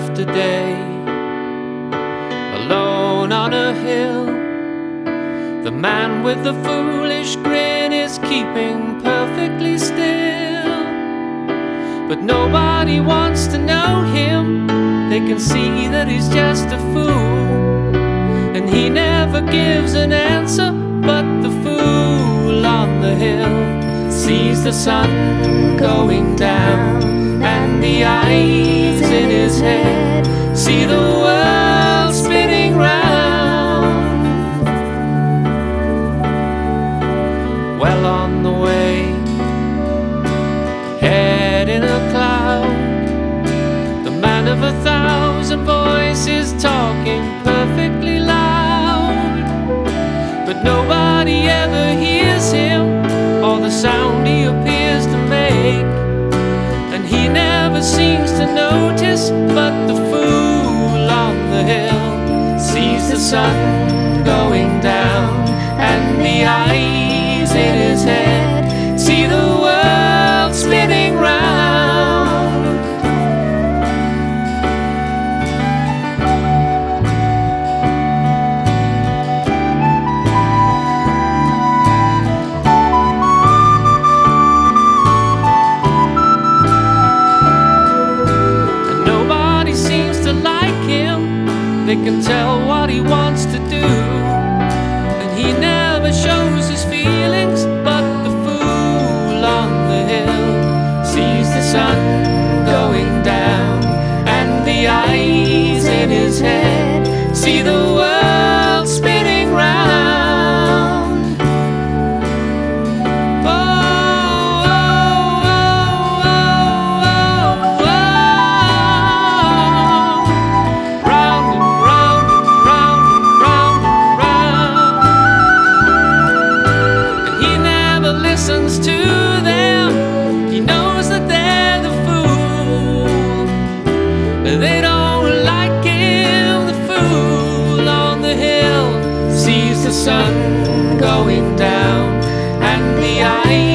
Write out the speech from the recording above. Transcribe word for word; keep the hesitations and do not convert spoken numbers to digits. after day, alone on a hill. The man with the foolish grin is keeping perfectly still, but nobody wants to know him. They can see that he's just a fool, and he never gives an answer. But the fool on the hill sees the sun going down, and the eyes in his head see the world spinning round. Well on the way, head in a cloud, the man of a thousand voices talking perfectly loud, but nobody ever hears him or the sound he appears to make. He never seems to notice, but the fool on the hill sees the sun going down, and the eyes in his head see the world spinning round. They can tell what he wants to do, and he never shows his feelings. But the fool on the hill sees the sun going down, and the eyes in his head see the world spinning round. Oh, oh, oh, oh, oh, oh. Round and listens to them. He knows that they're the fool. They don't like him. The fool on the hill sees the sun going down, and the eyes